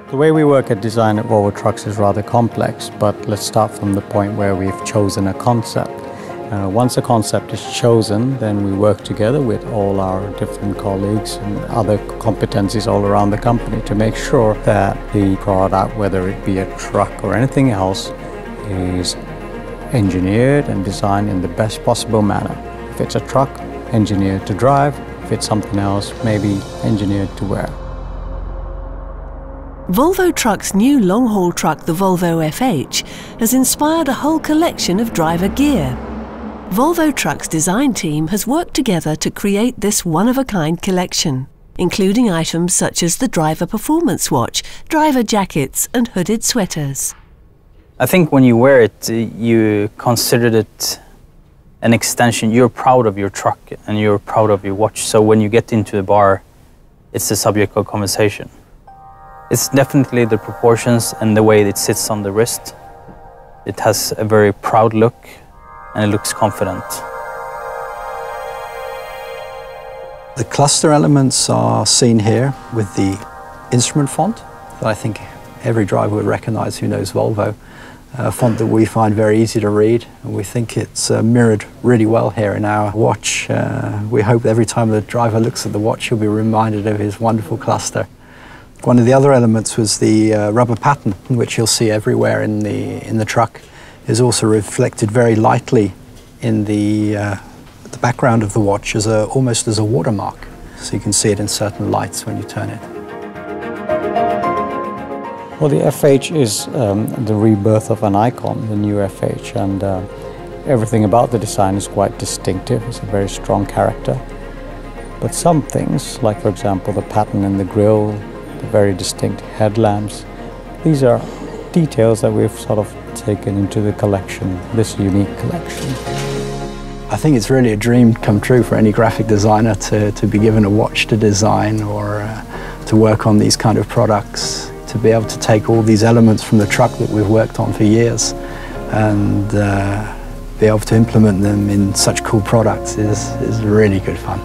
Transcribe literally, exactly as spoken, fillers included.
The way we work at design at Volvo Trucks is rather complex, but let's start from the point where we've chosen a concept. Uh, once a concept is chosen, then we work together with all our different colleagues and other competencies all around the company to make sure that the product, whether it be a truck or anything else, is engineered and designed in the best possible manner. If it's a truck, engineered to drive. If it's something else, maybe engineered to wear. Volvo Trucks' new long-haul truck, the Volvo F H, has inspired a whole collection of driver gear. Volvo Trucks' design team has worked together to create this one-of-a-kind collection, including items such as the driver performance watch, driver jackets and hooded sweaters. I think when you wear it, you consider it an extension. You're proud of your truck and you're proud of your watch, so when you get into the bar, it's the subject of conversation. It's definitely the proportions and the way it sits on the wrist. It has a very proud look and it looks confident. The cluster elements are seen here with the instrument font that I think every driver would recognize who knows Volvo. A font that we find very easy to read, and we think it's uh, mirrored really well here in our watch. Uh, we hope every time the driver looks at the watch, he'll be reminded of his wonderful cluster. One of the other elements was the uh, rubber pattern, which you'll see everywhere in the, in the truck, is also reflected very lightly in the, uh, the background of the watch, as a, almost as a watermark. So you can see it in certain lights when you turn it. Well, the F H is um, the rebirth of an icon, the new F H, and uh, everything about the design is quite distinctive. It's a very strong character. But some things, like for example the pattern in the grille, the very distinct headlamps. These are details that we've sort of taken into the collection, this unique collection. I think it's really a dream come true for any graphic designer to, to be given a watch to design or uh, to work on these kind of products, to be able to take all these elements from the truck that we've worked on for years and uh, be able to implement them in such cool products is, is really good fun.